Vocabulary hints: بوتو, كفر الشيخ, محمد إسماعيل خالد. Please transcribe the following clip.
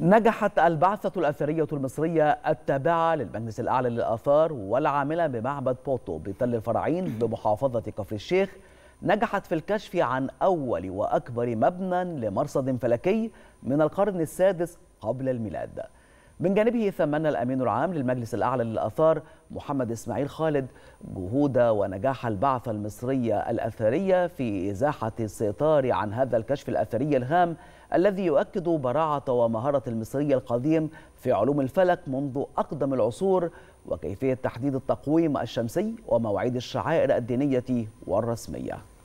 نجحت البعثة الأثرية المصرية التابعة للمجلس الأعلى للآثار والعاملة بمعبد بوتو بتل الفراعين بمحافظة كفر الشيخ، نجحت في الكشف عن أول وأكبر مبنى لمرصد فلكي من القرن السادس قبل الميلاد. من جانبه ثمن الأمين العام للمجلس الأعلى للآثار محمد إسماعيل خالد جهود ونجاح البعثة المصرية الأثرية في إزاحة الستار عن هذا الكشف الأثري الهام الذي يؤكد براعة ومهارة المصري القديم في علوم الفلك منذ أقدم العصور وكيفية تحديد التقويم الشمسي ومواعيد الشعائر الدينية والرسمية.